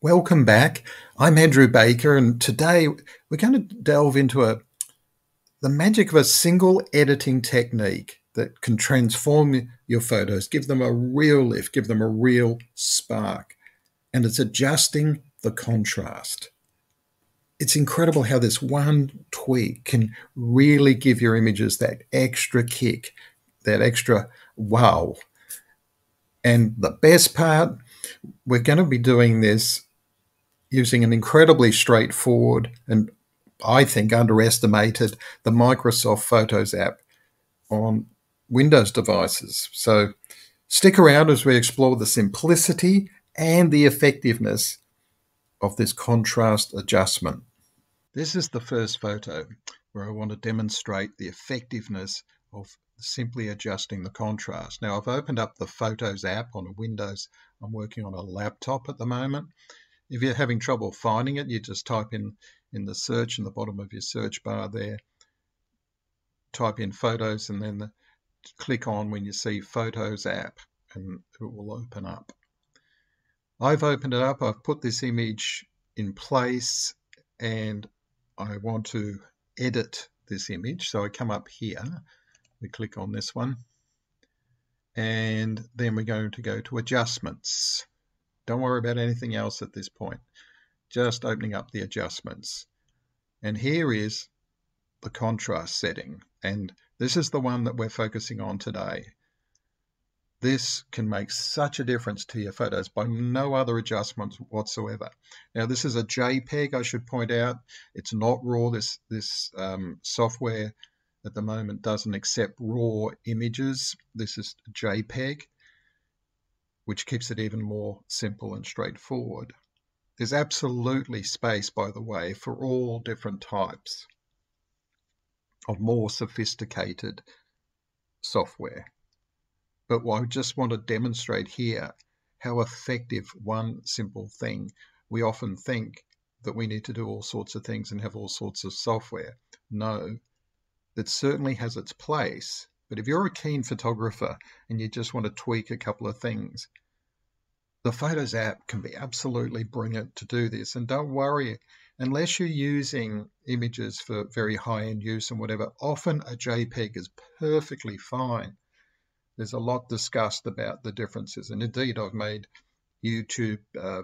Welcome back. I'm Andrew Baker, and today we're going to delve into the magic of a single editing technique that can transform your photos, give them a real lift, give them a real spark, and it's adjusting the contrast. It's incredible how this one tweak can really give your images that extra kick, that extra wow. And the best part, we're going to be doing this using an incredibly straightforward and I think underestimated the Microsoft Photos app on Windows devices. So stick around as we explore the simplicity and the effectiveness of this contrast adjustment. This is the first photo where I want to demonstrate the effectiveness of simply adjusting the contrast. Now I've opened up the Photos app on a Windows. I'm working on a laptop at the moment. If you're having trouble finding it, you just type in the search in the bottom of your search bar there. Type in Photos and then click on when you see Photos app and it will open up. I've opened it up. I've put this image in place and I want to edit this image. So I come up here. We click on this one. And then we're going to go to adjustments. Don't worry about anything else at this point. Just opening up the adjustments. And here is the contrast setting. And this is the one that we're focusing on today. This can make such a difference to your photos by no other adjustments whatsoever. Now this is a JPEG, I should point out. It's not RAW. This software at the moment doesn't accept raw images. This is JPEG, which keeps it even more simple and straightforward. There's absolutely space, by the way, for all different types of more sophisticated software. But I just want to demonstrate here how effective one simple thing. We often think that we need to do all sorts of things and have all sorts of software. No. That certainly has its place, but if you're a keen photographer and you just want to tweak a couple of things, the Photos app can be absolutely brilliant to do this. And don't worry, unless you're using images for very high-end use and whatever, often a JPEG is perfectly fine. There's a lot discussed about the differences, and indeed I've made YouTube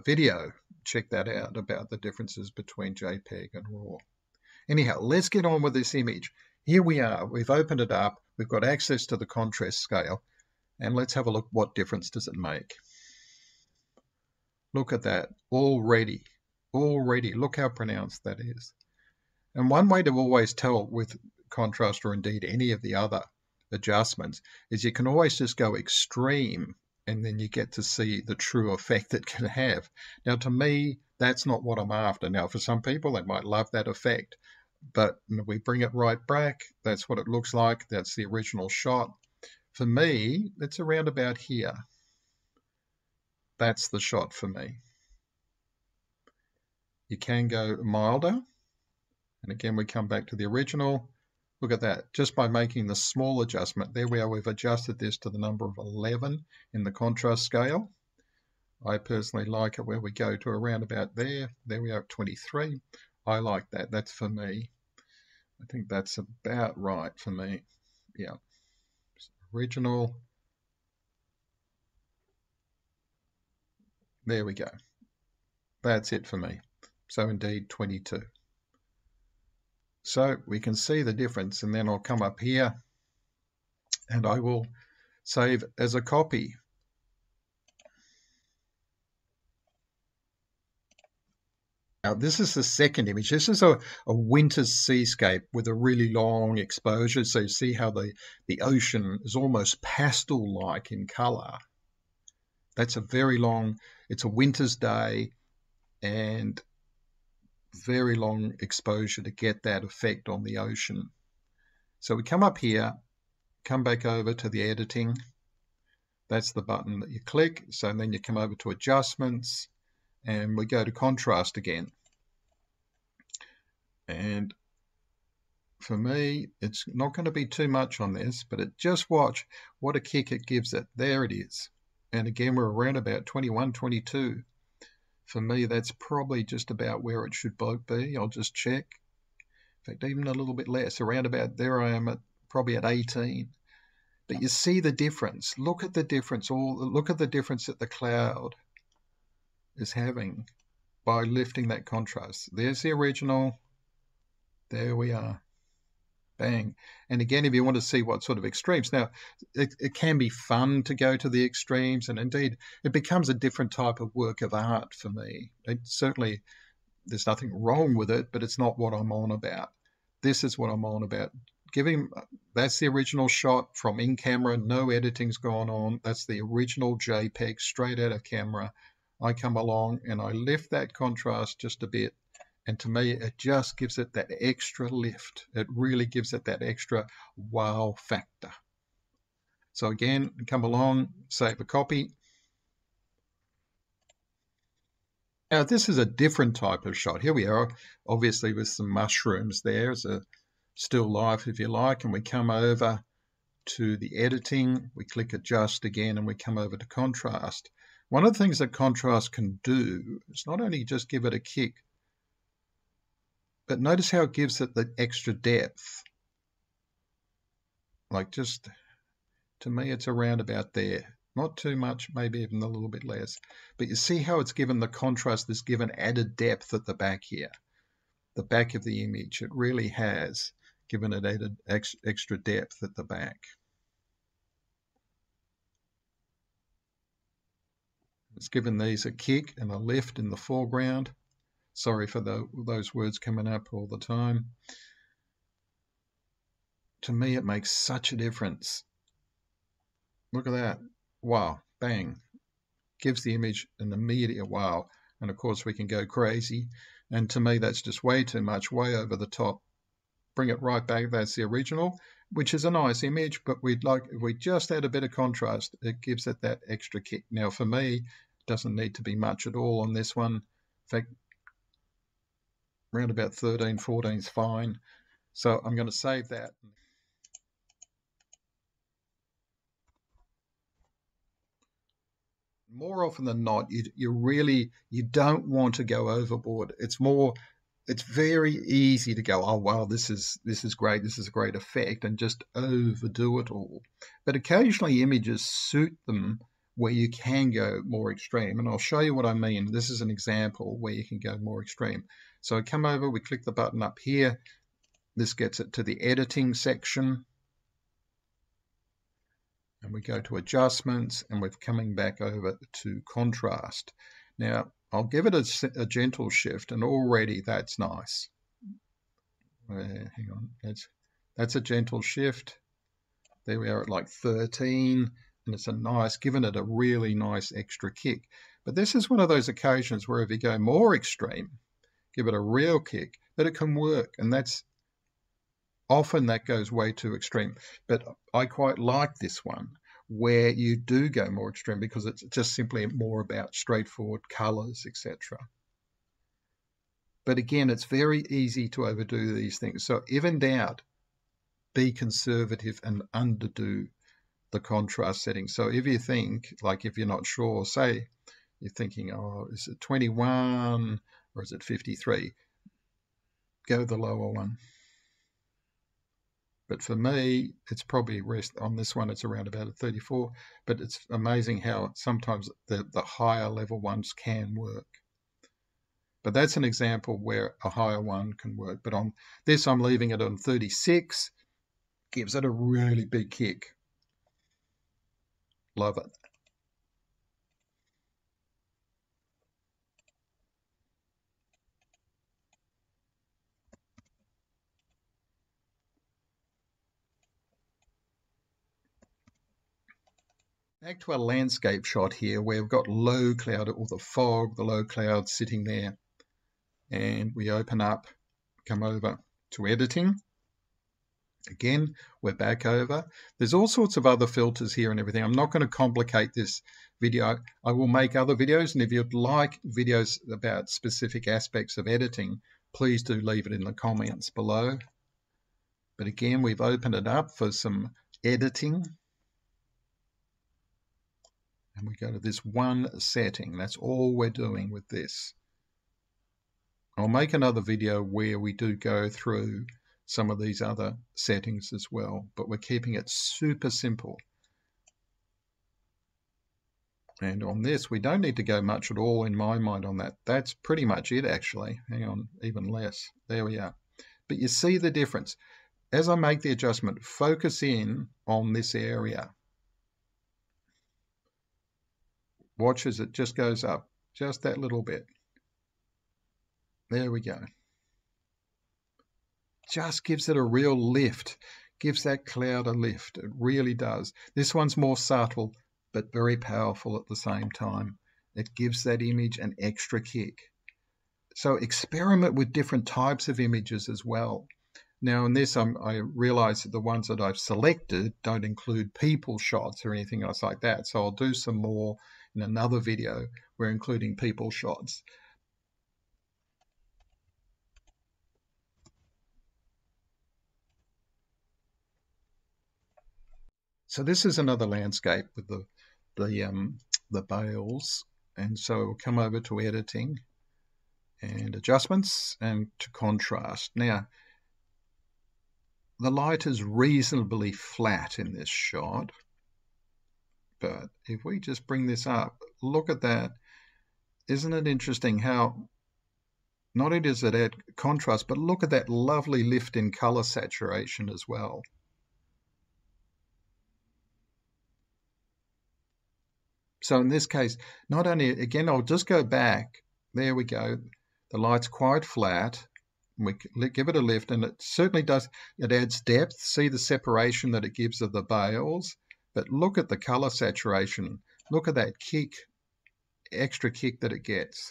video, check that out, about the differences between JPEG and RAW. Anyhow, let's get on with this image. Here we are, we've opened it up, we've got access to the contrast scale, and let's have a look, what difference does it make? Look at that, already, look how pronounced that is. And one way to always tell with contrast, or indeed any of the other adjustments, is you can always just go extreme, and then you get to see the true effect it can have. Now to me, that's not what I'm after. Now for some people, they might love that effect. But we bring it right back. That's what it looks like. That's the original shot. For me, it's around about here. That's the shot for me. You can go milder. And again, we come back to the original. Look at that. Just by making the small adjustment, there we are. We've adjusted this to the number of 11 in the contrast scale. I personally like it where we go to around about there. There we are at 23. I like that. That's for me. I think that's about right for me. Yeah. Original. There we go. That's it for me. So indeed, 22. So we can see the difference, and then I'll come up here and I will save as a copy. Now, this is the second image. This is a winter's seascape with a really long exposure. So you see how the ocean is almost pastel-like in color. That's a very long, it's a winter's day and very long exposure to get that effect on the ocean. So we come up here, come back over to the editing. That's the button that you click. So then you come over to adjustments. And we go to contrast again. And for me, it's not going to be too much on this, but just watch what a kick it gives it. There it is. And again, we're around about 21, 22. For me, that's probably just about where it should be. I'll just check. In fact, even a little bit less, around about there I am, at probably at 18. But you see the difference. Look at the difference. Look at the difference that the cloud is having by lifting that contrast. There's the original. There we are. Bang. And again, if you want to see what sort of extremes. Now, it can be fun to go to the extremes, and indeed, it becomes a different type of work of art for me. It certainly, there's nothing wrong with it, but it's not what I'm on about. This is what I'm on about. That's the original shot from in camera, no editing's gone on. That's the original JPEG straight out of camera. I come along and I lift that contrast just a bit. And to me, it just gives it that extra lift. It really gives it that extra wow factor. So again, come along, save a copy. Now, this is a different type of shot. Here we are, obviously, with some mushrooms there. It's a still life, if you like. And we come over to the editing. We click adjust again, and we come over to contrast. One of the things that contrast can do is not only just give it a kick, but notice how it gives it the extra depth. Like, just, to me, it's around about there. Not too much, maybe even a little bit less. But you see how it's given the contrast, this given added depth at the back here. The back of the image, it really has given it added extra depth at the back. It's given these a kick and a lift in the foreground. Sorry for those words coming up all the time. To me, it makes such a difference. Look at that. Wow. Bang. Gives the image an immediate wow. And of course, we can go crazy. And to me, that's just way too much, way over the top. Bring it right back. That's the original, which is a nice image. But if we just add a bit of contrast, it gives it that extra kick. Now, for me, it doesn't need to be much at all on this one. In fact, around about 13, 14 is fine. So I'm going to save that. More often than not, you don't want to go overboard. It's very easy to go, oh wow, this is great, this is a great effect, and just overdo it all. But occasionally images suit them where you can go more extreme. And I'll show you what I mean. This is an example where you can go more extreme. So I come over, we click the button up here. This gets it to the editing section. And we go to adjustments, and we're coming back over to contrast. Now, I'll give it a gentle shift, and already that's nice. Hang on, that's a gentle shift. There we are at like 13. And it's a nice, given it a really nice extra kick. But this is one of those occasions where if you go more extreme, give it a real kick, that it can work. And that's often that goes way too extreme. But I quite like this one where you do go more extreme because it's just simply more about straightforward colors, etc. But again, it's very easy to overdo these things. So if in doubt, be conservative and underdo the contrast setting. So if you think, like if you're not sure, say you're thinking, oh, is it 21 or is it 53? Go the lower one. But for me, it's probably on this one, it's around about a 34, but it's amazing how sometimes the higher level ones can work. But that's an example where a higher one can work. But on this, I'm leaving it on 36, gives it a really big kick. Love it. Back to our landscape shot here where we've got low cloud or the fog, the low cloud sitting there. And we open up, come over to editing. Again, we're back over. There's all sorts of other filters here and everything. I'm not going to complicate this video. I will make other videos, and if you'd like videos about specific aspects of editing, please do leave it in the comments below. But again, we've opened it up for some editing. and we go to this one setting. That's all we're doing with this. I'll make another video where we do go through some of these other settings as well, but we're keeping it super simple. And on this, we don't need to go much at all in my mind on that. That's pretty much it, actually. Hang on, even less. There we are. But you see the difference. As I make the adjustment, focus in on this area. Watch as it just goes up, just that little bit. There we go. Just gives it a real lift. Gives that cloud a lift. It really does. This one's more subtle, but very powerful at the same time. It gives that image an extra kick. So experiment with different types of images as well. Now in this, I realize that the ones that I've selected don't include people shots or anything else like that. So I'll do some more in another video. We're including people shots. So this is another landscape with the bales, and so we'll come over to editing and adjustments and to contrast. Now the light is reasonably flat in this shot, but if we just bring this up, look at that. Isn't it interesting how not only does it add contrast, but look at that lovely lift in color saturation as well. So in this case, not only, again, I'll just go back. There we go. The light's quite flat. We give it a lift, and it certainly does. It adds depth. See the separation that it gives of the bales. But look at the color saturation. Look at that kick, extra kick that it gets.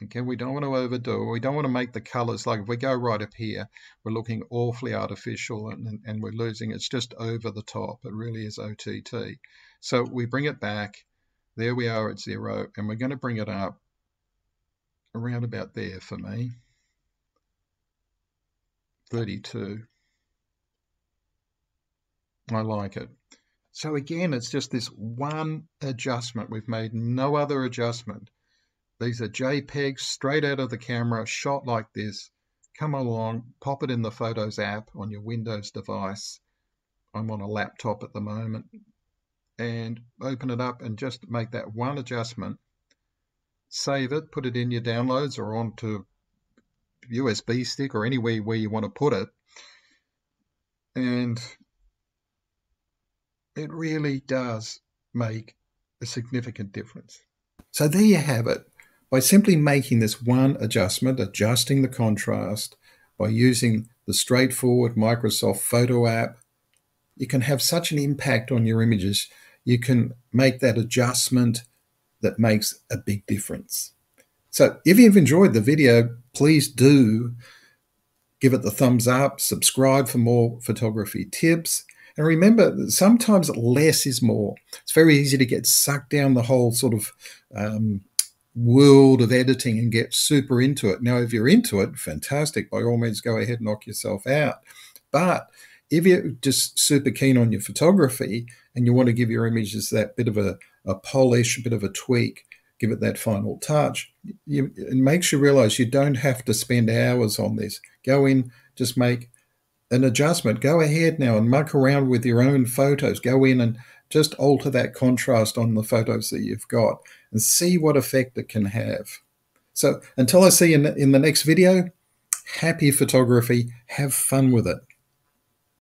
Okay, we don't want to overdo it. We don't want to make the colors, like if we go right up here, we're looking awfully artificial and we're losing. It's just over the top. It really is OTT. So we bring it back. There we are at 0, and we're going to bring it up around about there for me, 32. I like it. So again, it's just this one adjustment. We've made no other adjustment. These are JPEGs straight out of the camera, shot like this. Come along, pop it in the Photos app on your Windows device. I'm on a laptop at the moment. And open it up and just make that one adjustment, save it, put it in your downloads or onto USB stick or anywhere where you want to put it. And it really does make a significant difference. So there you have it. By simply making this one adjustment, adjusting the contrast, by using the straightforward Microsoft Photo app, you can have such an impact on your images. You can make that adjustment that makes a big difference. So if you've enjoyed the video, please do give it the thumbs up, subscribe for more photography tips. And remember that sometimes less is more. It's very easy to get sucked down the whole sort of world of editing and get super into it. Now, if you're into it, fantastic. By all means, go ahead and knock yourself out. But if you're just super keen on your photography and you want to give your images that bit of a polish, a bit of a tweak, give it that final touch, it makes you realize you don't have to spend hours on this. Go in, just make an adjustment. Go ahead now and muck around with your own photos. Go in and just alter that contrast on the photos that you've got and see what effect it can have. So until I see you in the next video, happy photography. Have fun with it.